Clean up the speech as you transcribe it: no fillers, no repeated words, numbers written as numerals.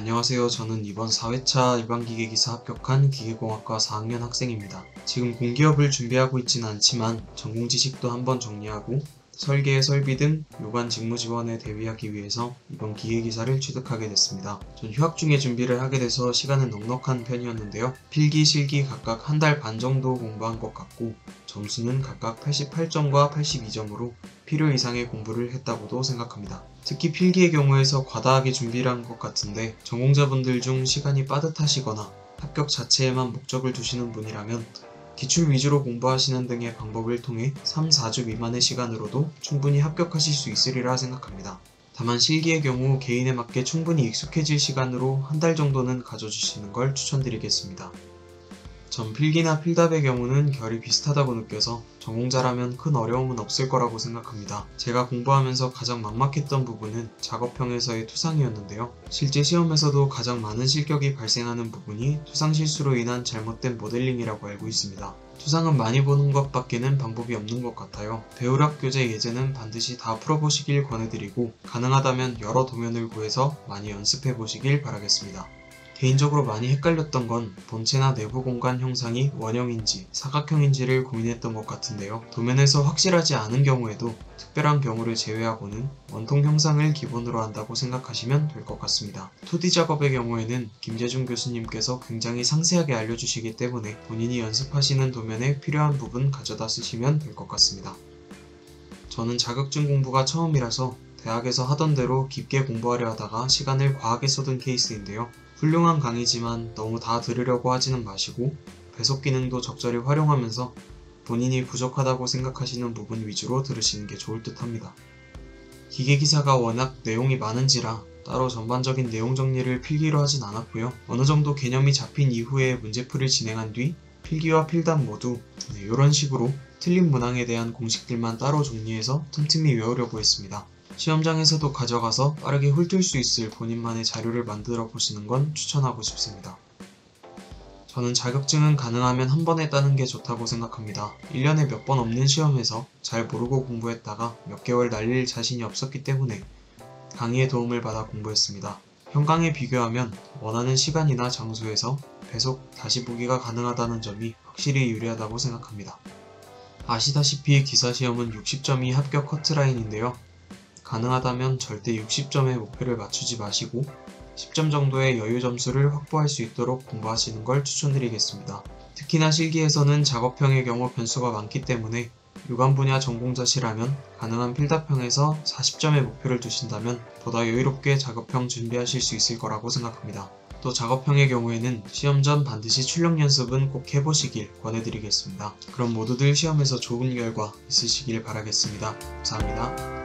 안녕하세요. 저는 이번 4회차 일반기계기사 합격한 기계공학과 4학년 학생입니다. 지금 공기업을 준비하고 있진 않지만 전공 지식도 한번 정리하고 설계, 설비 등 요관 직무 지원에 대비하기 위해서 이번 기계기사를 취득하게 됐습니다. 전 휴학 중에 준비를 하게 돼서 시간은 넉넉한 편이었는데요. 필기, 실기 각각 한 달 반 정도 공부한 것 같고 점수는 각각 88점과 82점으로 필요 이상의 공부를 했다고도 생각합니다. 특히 필기의 경우에서 과다하게 준비를 한 것 같은데 전공자분들 중 시간이 빠듯하시거나 합격 자체에만 목적을 두시는 분이라면 기출 위주로 공부하시는 등의 방법을 통해 3, 4주 미만의 시간으로도 충분히 합격하실 수 있으리라 생각합니다. 다만 실기의 경우 개인에 맞게 충분히 익숙해질 시간으로 한 달 정도는 가져주시는 걸 추천드리겠습니다. 전 필기나 필답의 경우는 결이 비슷하다고 느껴서 전공자라면 큰 어려움은 없을 거라고 생각합니다. 제가 공부하면서 가장 막막했던 부분은 작업형에서의 투상이었는데요. 실제 시험에서도 가장 많은 실격이 발생하는 부분이 투상 실수로 인한 잘못된 모델링이라고 알고 있습니다. 투상은 많이 보는 것밖에는 방법이 없는 것 같아요. 배울학 교재 예제는 반드시 다 풀어보시길 권해드리고 가능하다면 여러 도면을 구해서 많이 연습해보시길 바라겠습니다. 개인적으로 많이 헷갈렸던 건 본체나 내부 공간 형상이 원형인지 사각형인지를 고민했던 것 같은데요. 도면에서 확실하지 않은 경우에도 특별한 경우를 제외하고는 원통 형상을 기본으로 한다고 생각하시면 될 것 같습니다. 2D 작업의 경우에는 김재중 교수님께서 굉장히 상세하게 알려주시기 때문에 본인이 연습하시는 도면에 필요한 부분 가져다 쓰시면 될 것 같습니다. 저는 자격증 공부가 처음이라서 대학에서 하던 대로 깊게 공부하려 하다가 시간을 과하게 쏟은 케이스인데요. 훌륭한 강의지만 너무 다 들으려고 하지는 마시고 배속 기능도 적절히 활용하면서 본인이 부족하다고 생각하시는 부분 위주로 들으시는 게 좋을 듯 합니다. 기계기사가 워낙 내용이 많은지라 따로 전반적인 내용 정리를 필기로 하진 않았고요. 어느 정도 개념이 잡힌 이후에 문제풀이를 진행한 뒤 필기와 필답 모두 이런 식으로 틀린 문항에 대한 공식들만 따로 정리해서 틈틈이 외우려고 했습니다. 시험장에서도 가져가서 빠르게 훑을 수 있을 본인만의 자료를 만들어 보시는 건 추천하고 싶습니다. 저는 자격증은 가능하면 한 번에 따는 게 좋다고 생각합니다. 1년에 몇 번 없는 시험에서 잘 모르고 공부했다가 몇 개월 날릴 자신이 없었기 때문에 강의의 도움을 받아 공부했습니다. 현강에 비교하면 원하는 시간이나 장소에서 배속 다시 보기가 가능하다는 점이 확실히 유리하다고 생각합니다. 아시다시피 기사시험은 60점이 합격 커트라인인데요. 가능하다면 절대 60점의 목표를 맞추지 마시고 10점 정도의 여유 점수를 확보할 수 있도록 공부하시는 걸 추천드리겠습니다. 특히나 실기에서는 작업형의 경우 변수가 많기 때문에 요관 분야 전공자시라면 가능한 필답형에서 40점의 목표를 두신다면 보다 여유롭게 작업형 준비하실 수 있을 거라고 생각합니다. 또 작업형의 경우에는 시험 전 반드시 출력 연습은 꼭 해보시길 권해드리겠습니다. 그럼 모두들 시험에서 좋은 결과 있으시길 바라겠습니다. 감사합니다.